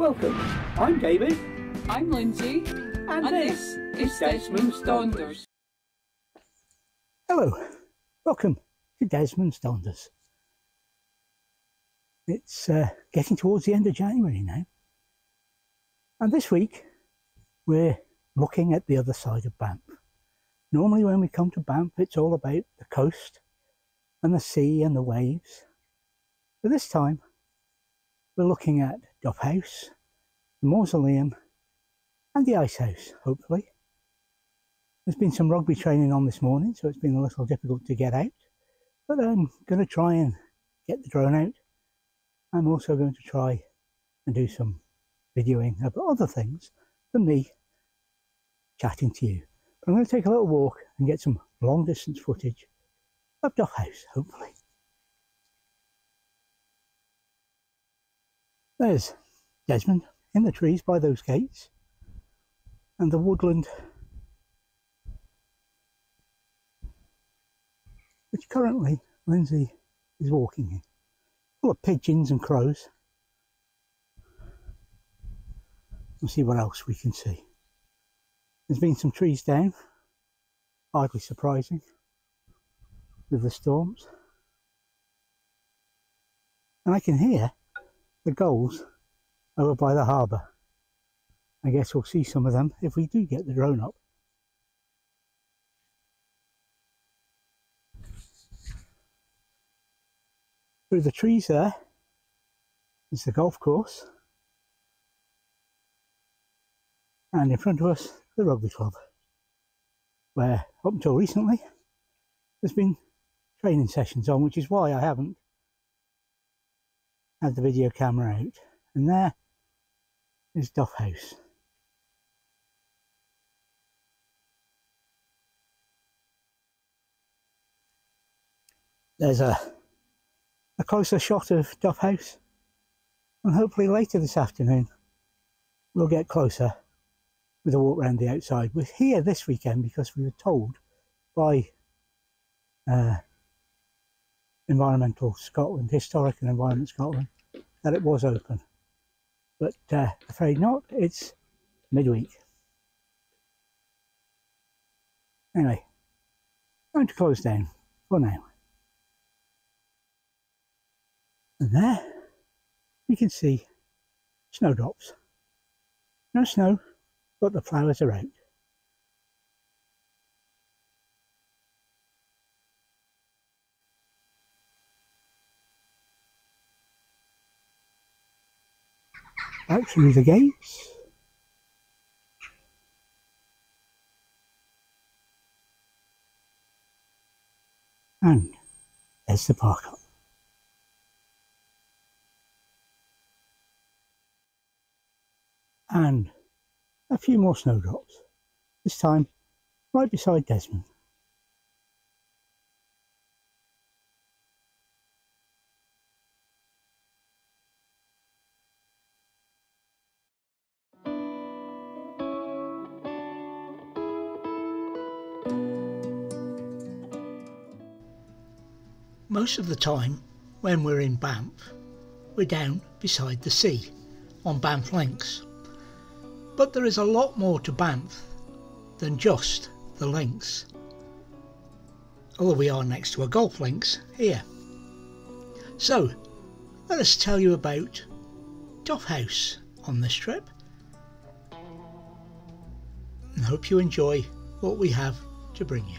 Welcome. I'm David. I'm Lindsay. And this is Desmond's Donders. Hello. Welcome to Desmond's Donders. It's getting towards the end of January now. And this week, we're looking at the other side of Banff. Normally when we come to Banff, it's all about the coast and the sea and the waves. But this time, we're looking at Duff House, the mausoleum and the ice house, hopefully. There's been some rugby training on this morning, so it's been a little difficult to get out. But I'm going to try and get the drone out. I'm also going to try and do some videoing of other things than me chatting to you. But I'm going to take a little walk and get some long distance footage of Duff House, hopefully. There's Desmond in the trees by those gates, and the woodland, which currently Lindsay is walking in, full of pigeons and crows. We'll see what else we can see. There's been some trees down, hardly surprising with the storms, and I can hear the gulls over by the harbour. I guess we'll see some of them if we do get the drone up. Through the trees there is the golf course, and in front of us the rugby club, where up until recently there's been training sessions on, which is why I haven't had the video camera out. And there is Duff House. There's a closer shot of Duff House, and hopefully later this afternoon we'll get closer with a walk round the outside. We're here this weekend because we were told by Environmental Scotland, Historic and Environment Scotland, that it was open, but afraid not, it's midweek. Anyway, going to close down for now. And there we can see snowdrops. No snow, but the flowers are out. Out through the gates. And there's the park up. And a few more snowdrops, this time right beside Desmond. Most of the time when we're in Banff, we're down beside the sea on Banff Links. But there is a lot more to Banff than just the links, although we are next to a golf links here. So let us tell you about Duff House on this trip, and hope you enjoy what we have to bring you.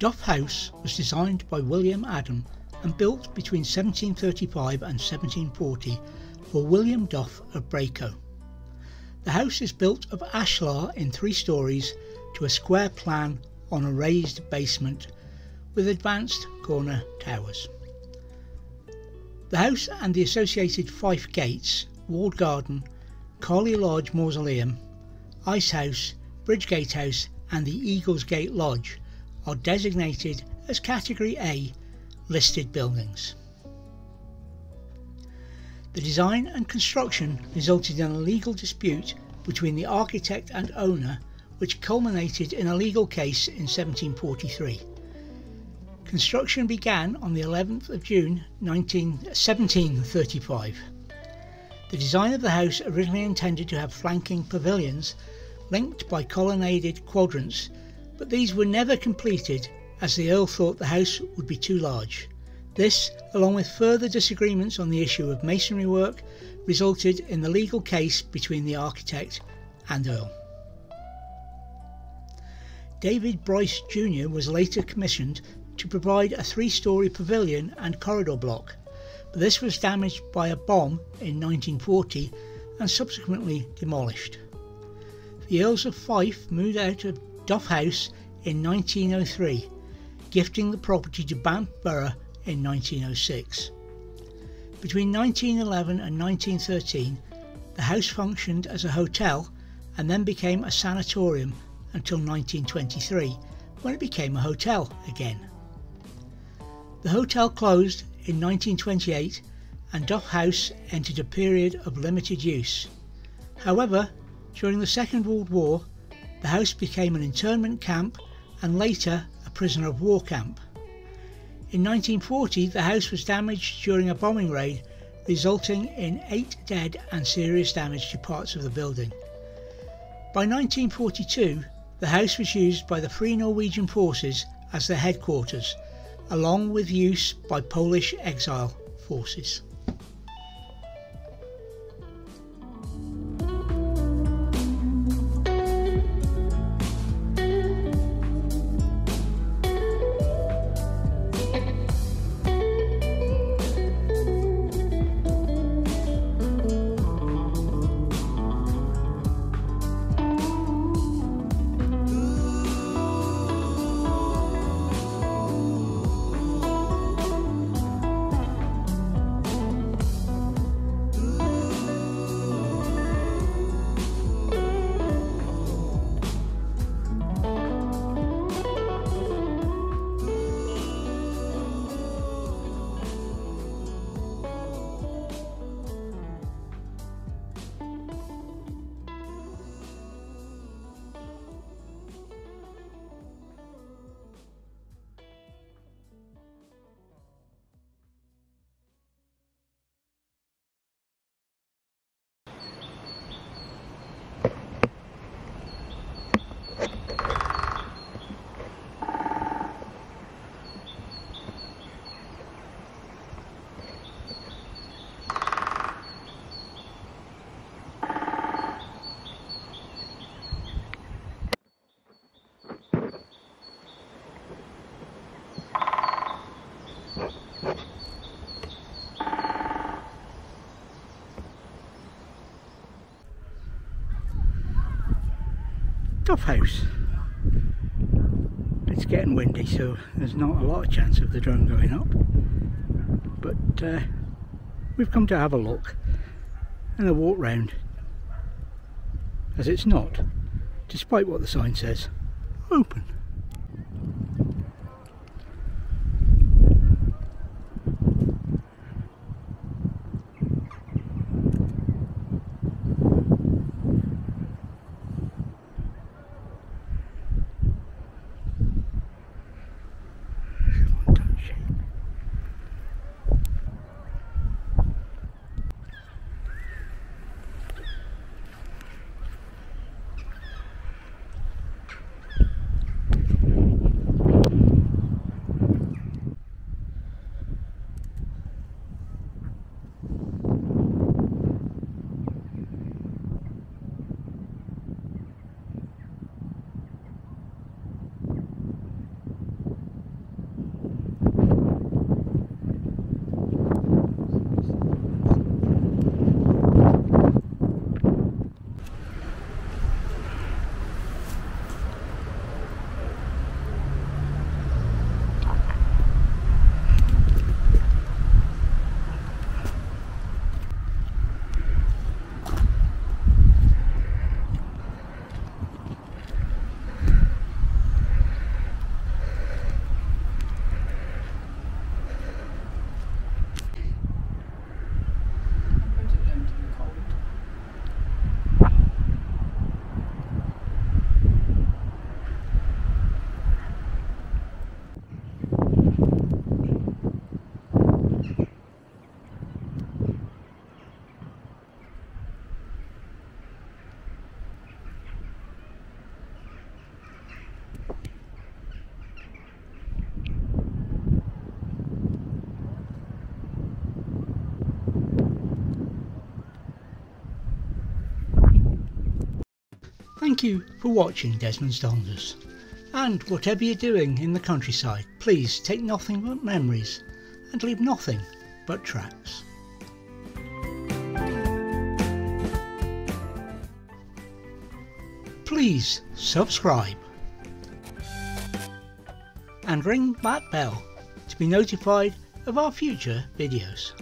Duff House was designed by William Adam and built between 1735 and 1740 for William Duff of Braco. The house is built of ashlar in 3 storeys to a square plan on a raised basement with advanced corner towers. The house and the associated Fife Gates, walled garden, Collie Lodge Mausoleum, Ice House, Bridgegate House and the Eagles Gate Lodge are designated as Category A listed buildings. The design and construction resulted in a legal dispute between the architect and owner, which culminated in a legal case in 1743. Construction began on the 11th of June 1735. The design of the house originally intended to have flanking pavilions linked by colonnaded quadrants, but these were never completed as the Earl thought the house would be too large. This, along with further disagreements on the issue of masonry work, resulted in the legal case between the architect and Earl. David Bryce Jr. was later commissioned to provide a 3-storey pavilion and corridor block, but this was damaged by a bomb in 1940 and subsequently demolished. The Earls of Fife moved out of Duff House in 1903, gifting the property to Banff Burgh in 1906. Between 1911 and 1913, the house functioned as a hotel and then became a sanatorium until 1923, when it became a hotel again. The hotel closed in 1928 and Duff House entered a period of limited use. However, during the Second World War, the house became an internment camp and later a prisoner of war camp. In 1940, the house was damaged during a bombing raid, resulting in 8 dead and serious damage to parts of the building. By 1942, the house was used by the Free Norwegian forces as their headquarters, along with use by Polish exile forces. Duff House. It's getting windy, so there's not a lot of chance of the drone going up, but we've come to have a look and a walk round, as it's not, despite what the sign says, open. Thank you for watching Desmond's Donders, and whatever you're doing in the countryside, please take nothing but memories and leave nothing but tracks. Please subscribe and ring that bell to be notified of our future videos.